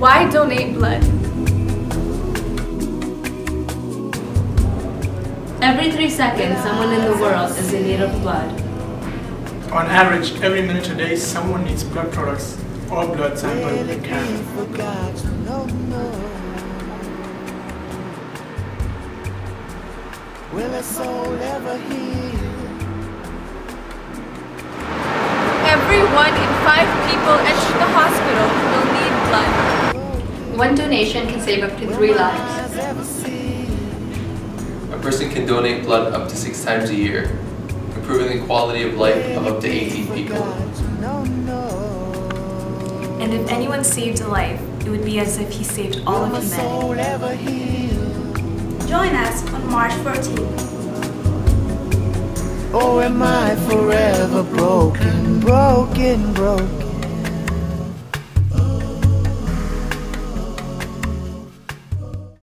Why donate blood? Every 3 seconds, someone in the world is in need of blood. On average, every minute a day, someone needs blood products or blood sample they can. Every 1 in 5 people entering the hospital will need blood. One donation can save up to 3 lives. A person can donate blood up to 6 times a year, improving the quality of life of up to 18 people. And if anyone saved a life, it would be as if he saved all of humanity. Join us on March 14th. Oh, am I forever broken, broken, broken?